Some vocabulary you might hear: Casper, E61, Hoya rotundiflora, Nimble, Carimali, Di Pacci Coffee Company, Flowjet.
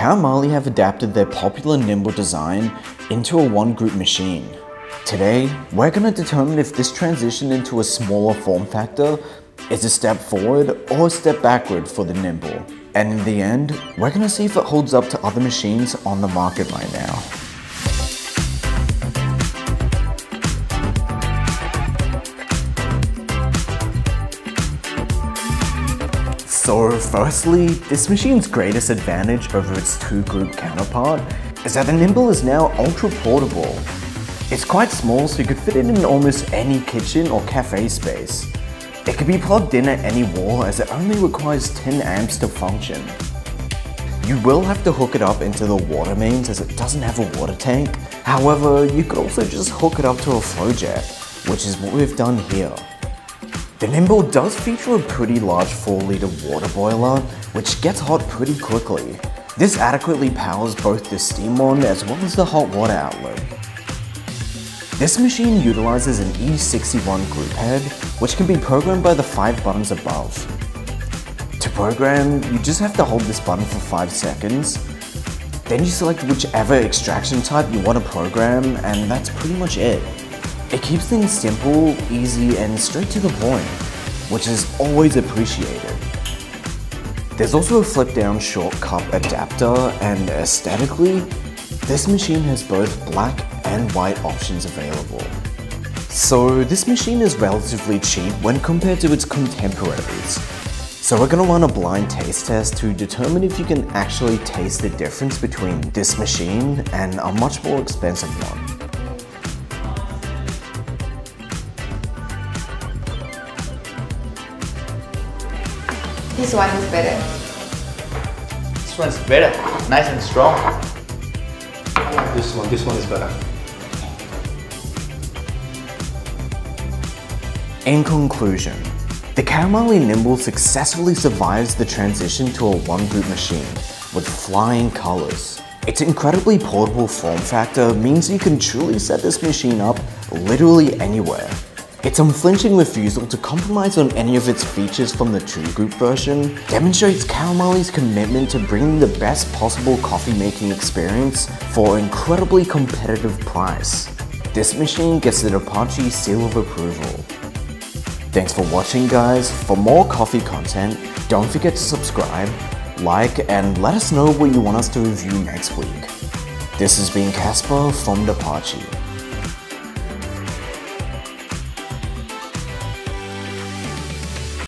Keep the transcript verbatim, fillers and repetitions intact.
Carimali have adapted their popular Nimble design into a one-group machine. Today, we're going to determine if this transition into a smaller form factor is a step forward or a step backward for the Nimble. And in the end, we're going to see if it holds up to other machines on the market right now. So firstly, this machine's greatest advantage over its two-group counterpart is that the Nimble is now ultra-portable. It's quite small, so you could fit it in almost any kitchen or cafe space. It can be plugged in at any wall as it only requires ten amps to function. You will have to hook it up into the water mains as it doesn't have a water tank. However, you could also just hook it up to a flowjet, which is what we've done here. The Nimble does feature a pretty large four litre water boiler, which gets hot pretty quickly. This adequately powers both the steam on as well as the hot water outlet. This machine utilizes an E sixty-one group head, which can be programmed by the five buttons above. To program, you just have to hold this button for five seconds, then you select whichever extraction type you want to program, and that's pretty much it. It keeps things simple, easy, and straight to the point, which is always appreciated. There's also a flip-down short cup adapter, and aesthetically, this machine has both black and white options available. So this machine is relatively cheap when compared to its contemporaries. So we're going to run a blind taste test to determine if you can actually taste the difference between this machine and a much more expensive one. This one is better. This one's better, nice and strong. I like this one, this one is better. In conclusion, the Carimali Nimble successfully survives the transition to a one-group machine with flying colors. Its incredibly portable form factor means you can truly set this machine up literally anywhere. Its unflinching refusal to compromise on any of its features from the two-group version demonstrates Carimali's commitment to bringing the best possible coffee-making experience for an incredibly competitive price. This machine gets the Di Pacci seal of approval. Thanks for watching, guys. For more coffee content, don't forget to subscribe, like, and let us know what you want us to review next week. This has been Casper from Di Pacci.